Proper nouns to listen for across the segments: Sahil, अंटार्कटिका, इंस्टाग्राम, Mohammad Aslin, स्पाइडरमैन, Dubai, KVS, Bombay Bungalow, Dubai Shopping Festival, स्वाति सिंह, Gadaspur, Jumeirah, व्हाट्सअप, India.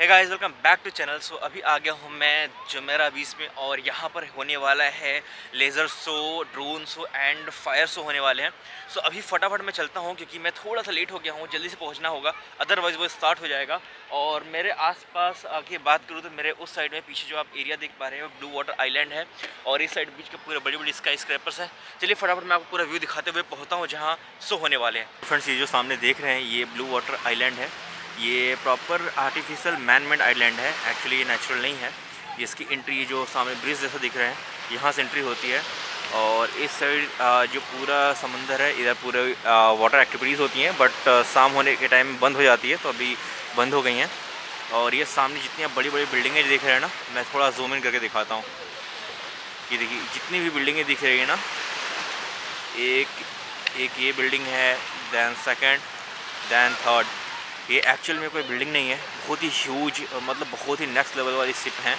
Hey guys welcome back to channel. So अभी आ गया हूँ मैं जुमेरा बीच में और यहाँ पर होने वाला है laser show, drone show and fire show होने वाले हैं। सो अभी फटाफट मैं चलता हूँ क्योंकि मैं थोड़ा सा लेट हो गया हूँ, जल्दी से पहुँचना होगा अदरवाइज़ वो स्टार्ट हो जाएगा। और मेरे आसपास आके बात करूँ तो मेरे उस साइड में पीछे जो आप एरिया देख पा रहे हैं वो ब्लू वाटर आइलैंड है और इस साइड बीच के पूरे बड़ी बड़ी स्काई स्क्रैपर्स हैं। चलिए फटाफट मैं आपको पूरा व्यू दिखाते हुए पहुँचता हूँ जहाँ शो होने वाले हैं। फ्रेंड्स ये जो सामने देख रहे हैं ये ब्लू वाटर आइलैंड है। ये प्रॉपर आर्टिफिशियल मैनमेड आइलैंड है, एक्चुअली ये नेचुरल नहीं है। ये इसकी एंट्री जो सामने ब्रिज जैसा दिख रहे हैं यहाँ से एंट्री होती है और इस साइड जो पूरा समंदर है इधर पूरे वाटर एक्टिविटीज़ होती हैं, बट शाम होने के टाइम बंद हो जाती है तो अभी बंद हो गई हैं। और ये सामने जितनी आप बड़ी बड़ी बिल्डिंगें देख रहे हैं ना, मैं थोड़ा जूम इन करके दिखाता हूँ। ये देखिए जितनी भी बिल्डिंगें दिख रही है ना, एक ये बिल्डिंग है, दैन सेकेंड, दैन थर्ड। ये एक्चुअल में कोई बिल्डिंग नहीं है, बहुत ही ह्यूज मतलब बहुत ही नेक्स्ट लेवल वाली शिप हैं।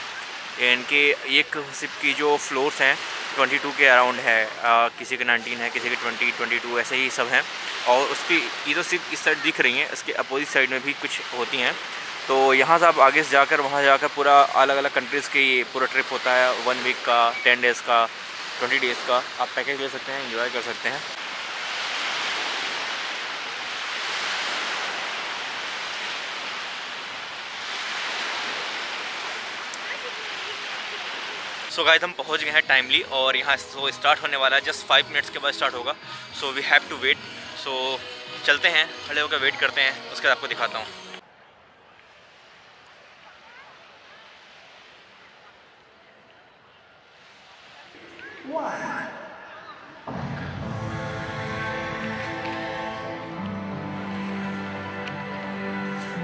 इनके एक शिप की जो फ्लोर्स हैं 22 के अराउंड है, किसी के 19 है, किसी के 20, 22 ऐसे ही सब हैं। और उसकी ये तो सिर्फ इस साइड दिख रही हैं, इसके अपोजिट साइड में भी कुछ होती हैं। तो यहाँ से आप आगे से जाकर वहाँ जाकर पूरा अलग अलग कंट्रीज़ के ये पूरा ट्रिप होता है, 1 वीक का, 10 डेज़ का, 20 डेज़ का। आप पैकेज ले सकते हैं, इन्जॉय कर सकते हैं। सो गाइस हम पहुंच गए हैं टाइमली और यहाँ शो स्टार्ट होने वाला है, जस्ट 5 मिनट्स के बाद स्टार्ट होगा। So we have to wait, so चलते हैं, खड़े होकर वेट करते हैं, उसके बाद आपको दिखाता हूँ।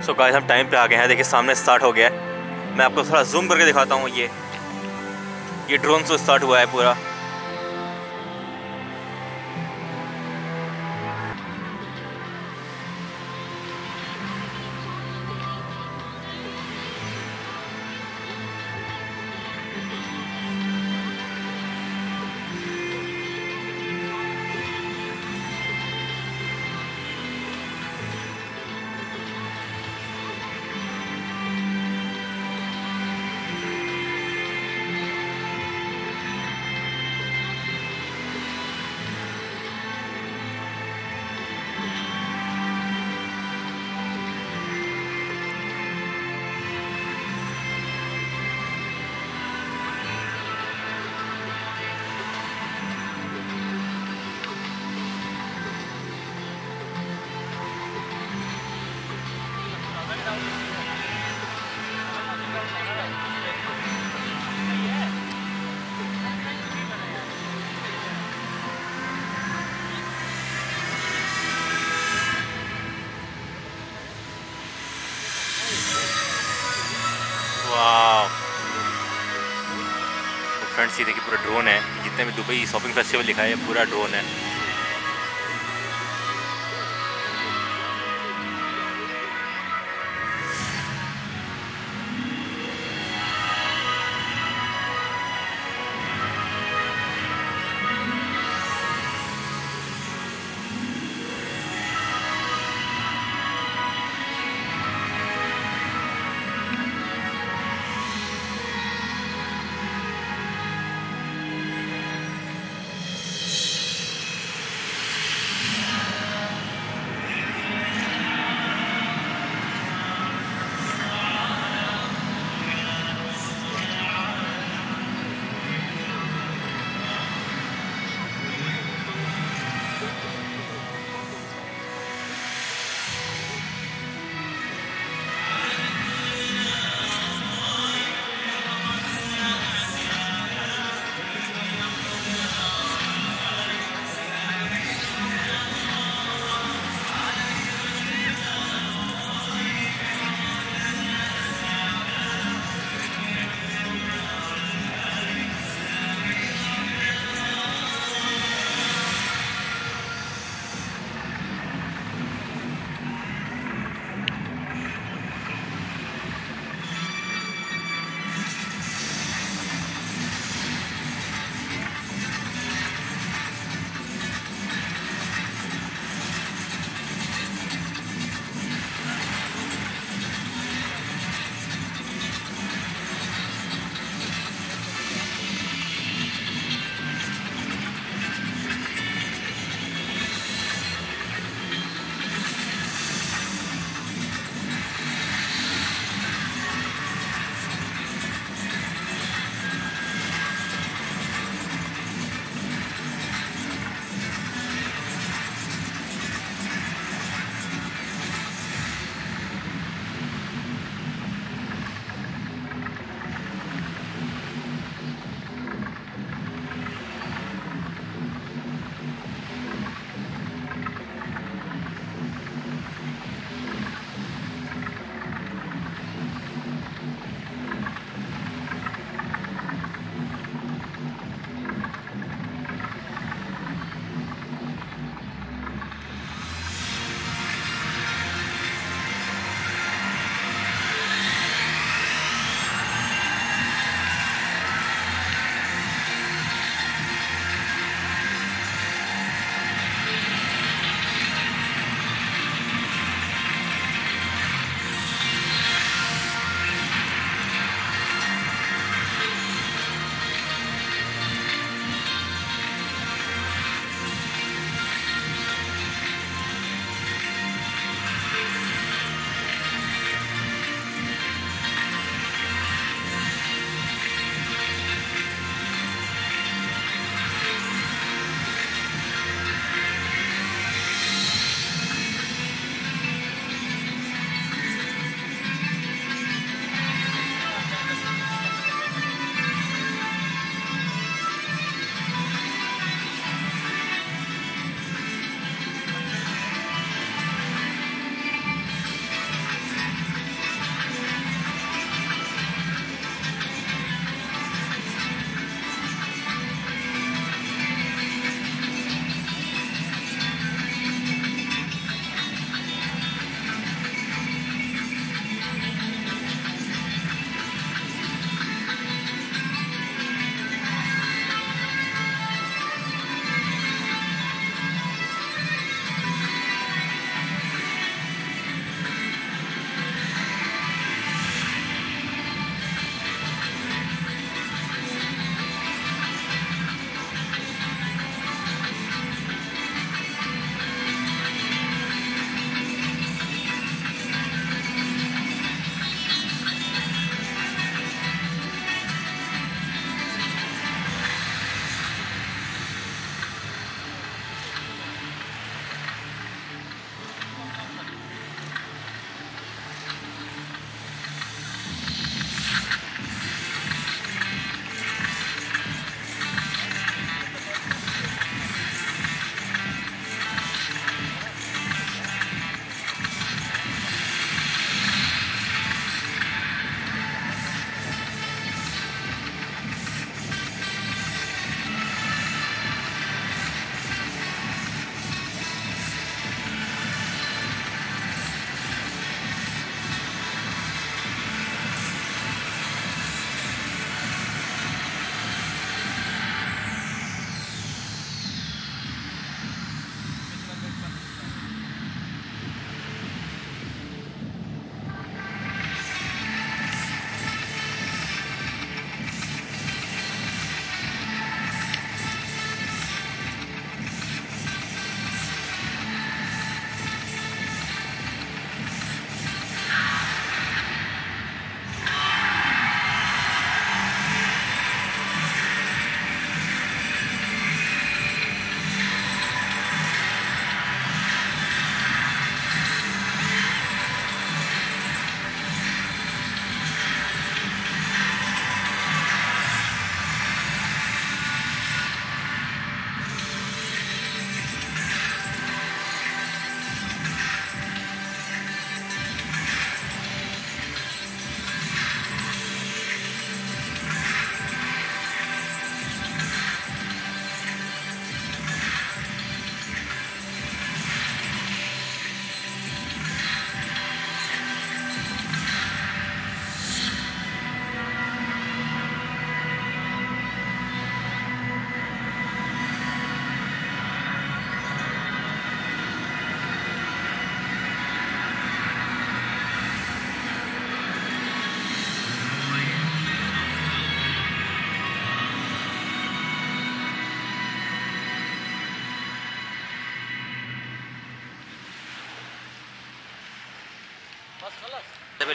सो गाइस हम टाइम पे आ गए हैं, देखिए सामने स्टार्ट हो गया है। मैं आपको थोड़ा जूम करके दिखाता हूँ। ये ड्रोन शो स्टार्ट हुआ है पूरा। फ्रेंड्स ये देखिए पूरा ड्रोन है, जितने भी दुबई शॉपिंग फेस्टिवल लिखा है पूरा ड्रोन है।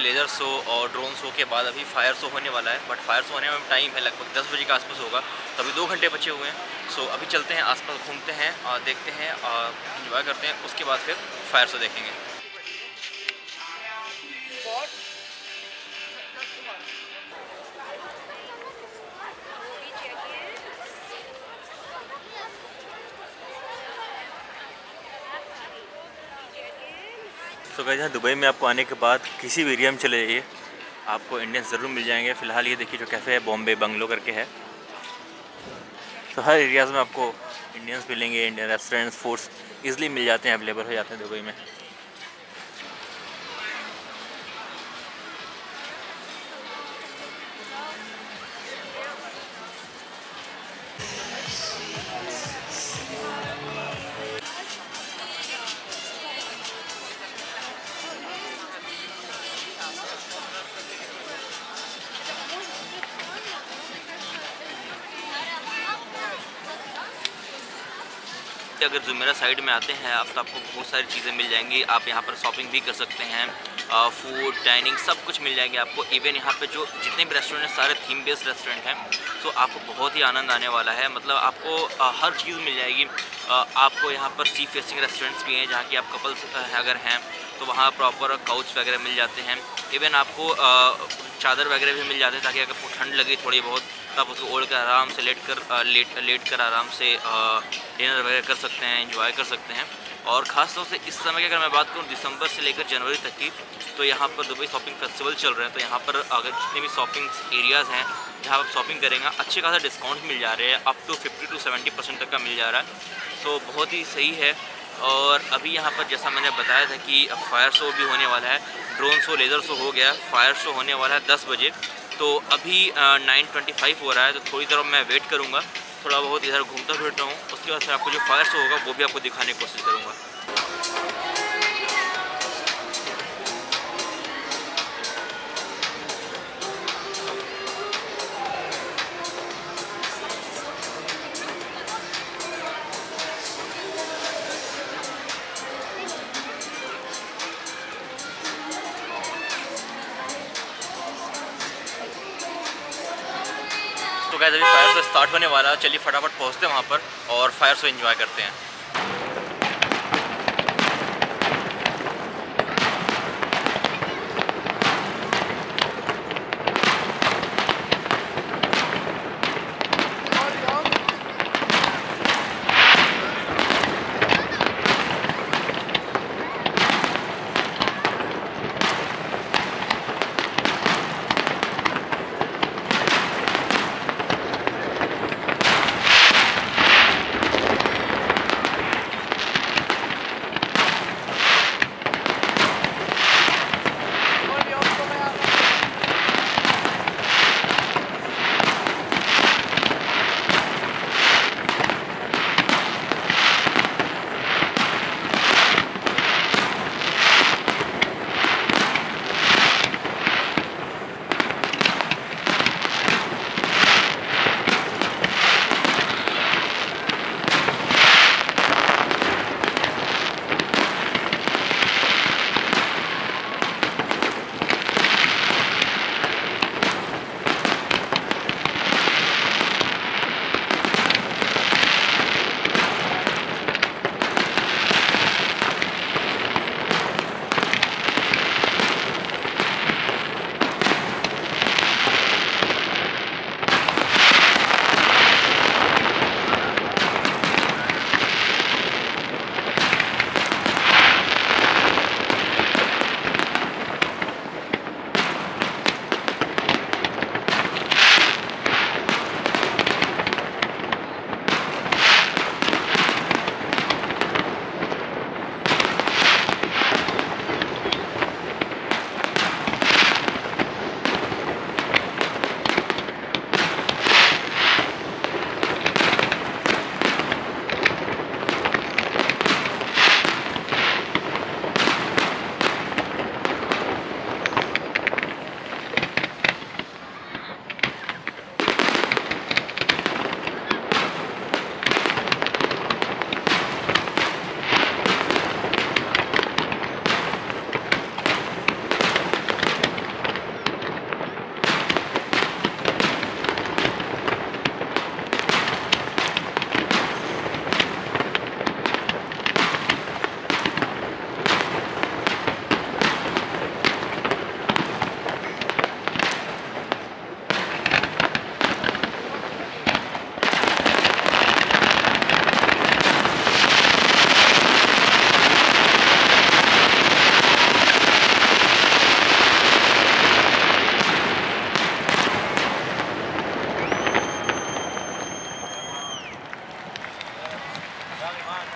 लेज़र शो और ड्रोन शो के बाद अभी फायर शो होने वाला है, बट फायर शो होने में टाइम है लगभग 10 बजे के आसपास होगा, तो अभी 2 घंटे बचे हुए हैं। सो अभी चलते हैं, आसपास घूमते हैं और देखते हैं और इन्जॉय करते हैं, उसके बाद फिर फायर शो देखेंगे। तो गाइस, दुबई में आपको आने के बाद किसी भी एरिया में चले जाइए, आपको इंडियन ज़रूर मिल जाएंगे। फ़िलहाल ये देखिए जो कैफ़े है, बॉम्बे बंगलो करके है, तो हर एरियाज़ में आपको इंडियंस मिलेंगे। इंडियन रेस्टोरेंट्स, फूड्स इज़िली मिल जाते हैं, अवेलेबल हो जाते हैं दुबई में। अगर जुमेरा साइड में आते हैं आप, तो आपको बहुत सारी चीज़ें मिल जाएंगी। आप यहाँ पर शॉपिंग भी कर सकते हैं, फूड, डाइनिंग सब कुछ मिल जाएंगे आपको। इवन यहाँ पे जो जितने भी रेस्टोरेंट हैं सारे थीम बेस्ड रेस्टोरेंट हैं, तो आपको बहुत ही आनंद आने वाला है। मतलब आपको हर चीज़ मिल जाएगी। आपको यहाँ पर सी फेसिंग रेस्टोरेंट्स भी हैं, जहाँ की आप कपल्स अगर हैं तो वहाँ प्रॉपर काउच वगैरह मिल जाते हैं। इवन आपको चादर वगैरह भी मिल जाते हैं, ताकि अगर आपको ठंड लगे थोड़ी बहुत, आप उसको ओढ़ कर आराम से लेट कर आराम से डिनर वगैरह कर सकते हैं, एंजॉय कर सकते हैं। और ख़ास तौर से इस समय की अगर मैं बात करूँ, दिसंबर से लेकर जनवरी तक की, तो यहाँ पर दुबई शॉपिंग फेस्टिवल चल रहे हैं। तो यहाँ पर अगर जितने भी शॉपिंग एरियाज़ हैं जहाँ आप शॉपिंग करेंगे, अच्छे खासा डिस्काउंट मिल जा रहे हैं, अप टू 50 से 70% तक का मिल जा रहा है। तो बहुत ही सही है। और अभी यहाँ पर जैसा मैंने बताया था कि फायर शो भी होने वाला है, ड्रोन शो, लेज़र शो हो गया, फायर शो होने वाला है 10 बजे। तो अभी 9:25 हो रहा है, तो थोड़ी देर मैं वेट करूँगा, थोड़ा बहुत इधर घूमता फिरता हूँ, उसके बाद फिर आपको जो फायर शो होगा वो भी आपको दिखाने की कोशिश करूँगा। गाइस, अभी फायर शो स्टार्ट होने वाला है, चलिए फटाफट पहुँचते हैं वहाँ पर और फायर शो एंजॉय करते हैं।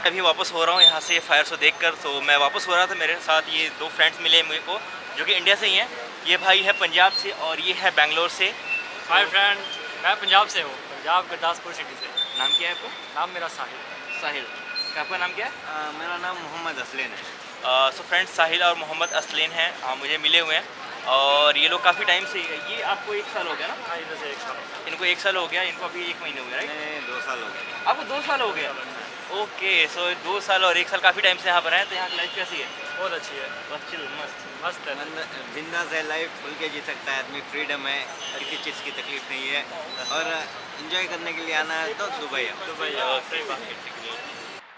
अभी वापस हो रहा हूँ यहाँ से फायर शो देखकर। तो मैं वापस हो रहा था, मेरे साथ ये दो फ्रेंड्स मिले मेरे को जो कि इंडिया से ही हैं। ये भाई है पंजाब से और ये है बेंगलोर से। हाय फ्रेंड, मैं पंजाब से हूँ, पंजाब गदासपुर सिटी से। नाम क्या है आपको? नाम मेरा साहिल। साहिल, आपका नाम क्या है? मेरा नाम मोहम्मद असलीन है। सो फ्रेंड्स, साहिल और मोहम्मद असलीन हैं, मुझे मिले हुए हैं। और ये लोग काफ़ी टाइम से, ये आपको 1 साल हो गया ना? हाँ, इधर से 1 साल। इनको 1 साल हो गया, इनको अभी 1 महीने हो गया। नहीं, 2 साल हो गए। आपको 2 साल हो गया? ओके, सो 2 साल और 1 साल काफ़ी टाइम से यहाँ पर हैं। तो यहाँ की लाइफ कैसी है? बहुत अच्छी है, बहुत चिल, मस्त मस्त है, बिंदास है लाइफ, खुल के जी सकता है आदमी, फ्रीडम है, किसी चीज़ की तकलीफ नहीं है। और इन्जॉय करने के लिए आना है तो दुबई है।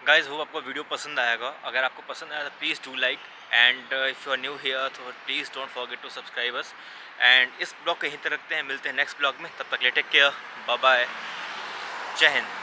गाइज़, होप आपको वीडियो पसंद आएगा। अगर आपको पसंद आया तो please do like, and if you are new here तो please don't forget to subscribe us. And इस ब्लॉग को यहीं तक रखते हैं, मिलते हैं नेक्स्ट ब्लॉग में। तब तक ले टेक केयर, बाय बाय, जय हिंद।